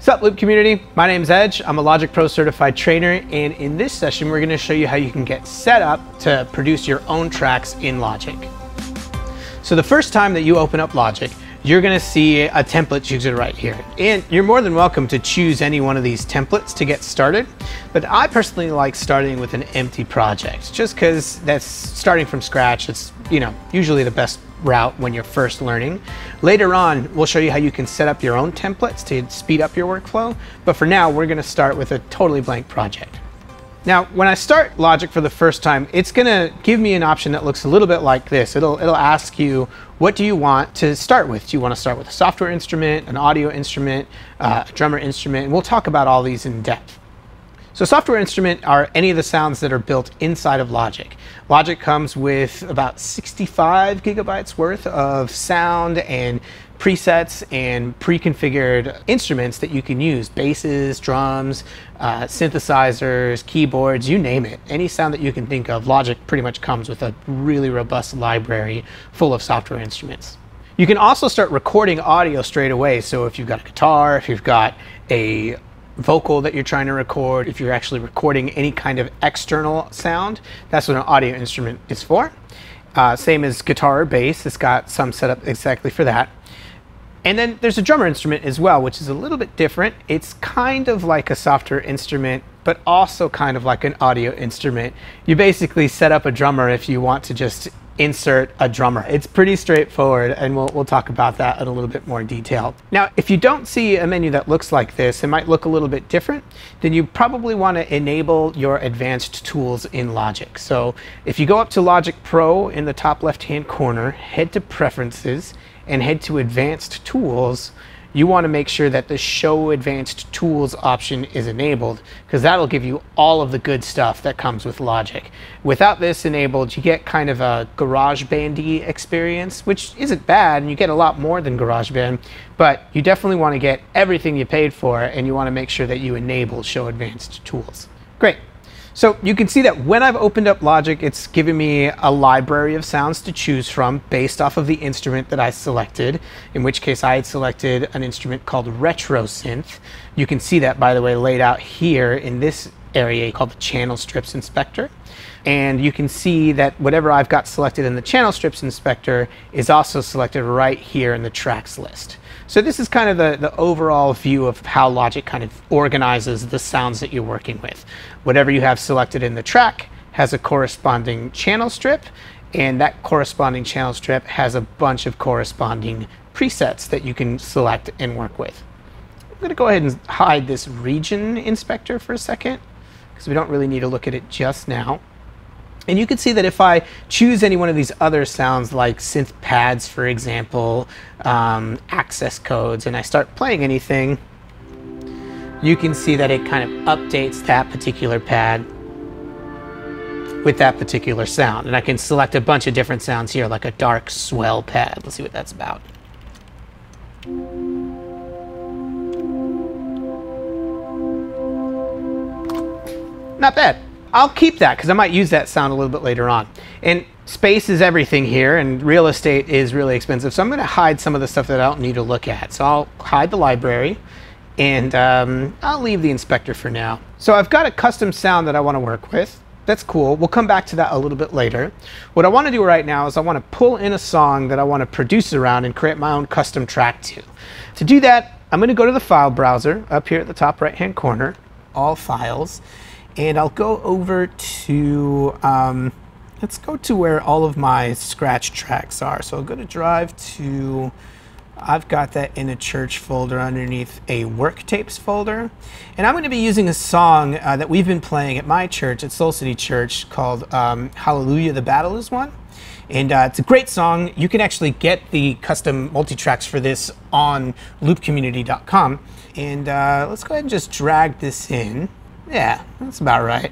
Sup Loop Community, my name's Edge. I'm a Logic Pro Certified Trainer, and in this session we're going to show you how you can get set up to produce your own tracks in Logic. So the first time that you open up Logic, you're going to see a template chooser right here. And you're more than welcome to choose any one of these templates to get started, but I personally like starting with an empty project just because that's starting from scratch. It's, usually the best route when you're first learning. Later on, we'll show you how you can set up your own templates to speed up your workflow. But for now, we're going to start with a totally blank project. Now, when I start Logic for the first time, it's going to give me an option that looks a little bit like this. It'll ask you, what do you want to start with? Do you want to start with a software instrument, an audio instrument, a drummer instrument? And we'll talk about all these in depth. So software instrument are any of the sounds that are built inside of Logic. Logic comes with about 65 gigabytes worth of sound and presets and pre-configured instruments that you can use. Basses, drums, synthesizers, keyboards, you name it. Any sound that you can think of, Logic pretty much comes with a really robust library full of software instruments. You can also start recording audio straight away. So if you've got a guitar, if you've got a vocal that you're trying to record, if you're actually recording any kind of external sound, that's what an audio instrument is for. Same as guitar or bass, it's got some setup exactly for that. And then there's a drummer instrument as well, which is a little bit different. It's kind of like a software instrument, but also kind of like an audio instrument. You basically set up a drummer if you want to just insert a drummer. It's pretty straightforward, and we'll talk about that in a little bit more detail. Now, if you don't see a menu that looks like this, it might look a little bit different, then you probably want to enable your advanced tools in Logic. So if you go up to Logic Pro in the top left-hand corner, head to Preferences, and head to Advanced Tools, you want to make sure that the Show Advanced Tools option is enabled, because that'll give you all of the good stuff that comes with Logic. Without this enabled, you get kind of a GarageBand-y experience, which isn't bad, and you get a lot more than GarageBand, but you definitely want to get everything you paid for, and you want to make sure that you enable Show Advanced Tools. Great. So you can see that when I've opened up Logic, it's given me a library of sounds to choose from based off of the instrument that I selected, in which case I had selected an instrument called Retro Synth. You can see that, by the way, laid out here in this area called the Channel Strips Inspector. And you can see that whatever I've got selected in the Channel Strips Inspector is also selected right here in the tracks list. So this is kind of the overall view of how Logic kind of organizes the sounds that you're working with. Whatever you have selected in the track has a corresponding channel strip, and that corresponding channel strip has a bunch of corresponding presets that you can select and work with. I'm going to go ahead and hide this region inspector for a second, because we don't really need to look at it just now. And you can see that if I choose any one of these other sounds, like synth pads, for example, access codes, and I start playing anything, you can see that it kind of updates that particular pad with that particular sound. And I can select a bunch of different sounds here, like a dark swell pad. Let's see what that's about. Not bad. I'll keep that because I might use that sound a little bit later on. And space is everything here, and real estate is really expensive. So I'm going to hide some of the stuff that I don't need to look at. So I'll hide the library, and I'll leave the inspector for now. So I've got a custom sound that I want to work with. That's cool. We'll come back to that a little bit later. What I want to do right now is I want to pull in a song that I want to produce around and create my own custom track to. To do that, I'm going to go to the file browser up here at the top right-hand corner, all files. And I'll go over to, let's go to where all of my scratch tracks are. So I'll go to Drive to, I've got that in a church folder underneath a work tapes folder. And I'm going to be using a song that we've been playing at my church, at Soul City Church, called Hallelujah, the Battle is One. And it's a great song. You can actually get the custom multitracks for this on loopcommunity.com. And let's go ahead and just drag this in. Yeah, that's about right.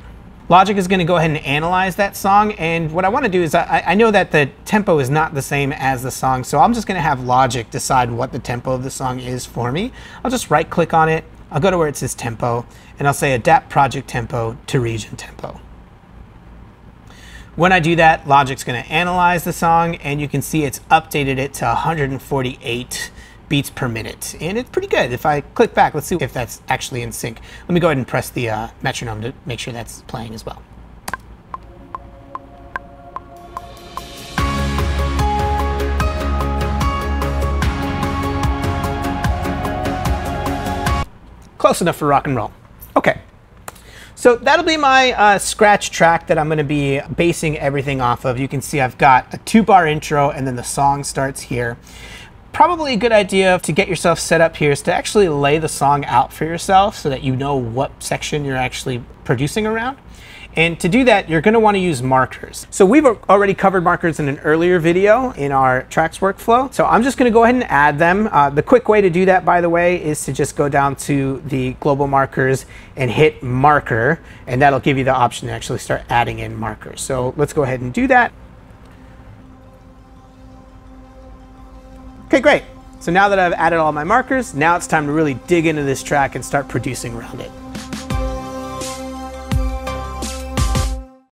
Logic is going to go ahead and analyze that song. And what I want to do is I know that the tempo is not the same as the song, so I'm just going to have Logic decide what the tempo of the song is for me. I'll just right-click on it. I'll go to where it says Tempo, and I'll say Adapt Project Tempo to Region Tempo. When I do that, Logic's going to analyze the song, and you can see it's updated it to 148 beats per minute, and it's pretty good. If I click back, let's see if that's actually in sync. Let me go ahead and press the metronome to make sure that's playing as well. Close enough for rock and roll. Okay, so that'll be my scratch track that I'm gonna be basing everything off of. You can see I've got a 2-bar intro and then the song starts here. Probably a good idea to get yourself set up here is to actually lay the song out for yourself so that you know what section you're actually producing around. And to do that, you're gonna wanna use markers. So we've already covered markers in an earlier video in our tracks workflow. So I'm just gonna go ahead and add them. The quick way to do that, by the way, is to just go down to the global markers and hit marker, and that'll give you the option to actually start adding in markers. So let's go ahead and do that. Okay, great. So now that I've added all my markers, now it's time to really dig into this track and start producing around it.